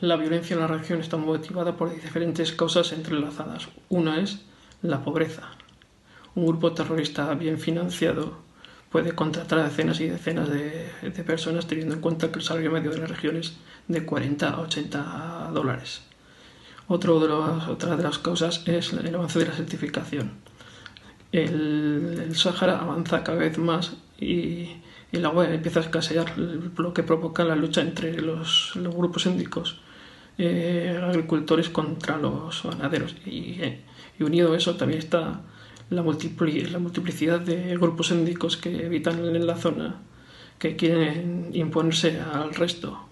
La violencia en la región está motivada por diferentes causas entrelazadas. Una es la pobreza. Un grupo terrorista bien financiado puede contratar a decenas y decenas de personas, teniendo en cuenta que el salario medio de la región es de 40 a 80 dólares. Otra de las causas es el avance de la certificación. El Sáhara avanza cada vez más y el agua empieza a escasear, lo que provoca la lucha entre los grupos étnicos, agricultores contra los ganaderos. Y unido a eso también está la multiplicidad de grupos étnicos que habitan en la zona, que quieren imponerse al resto.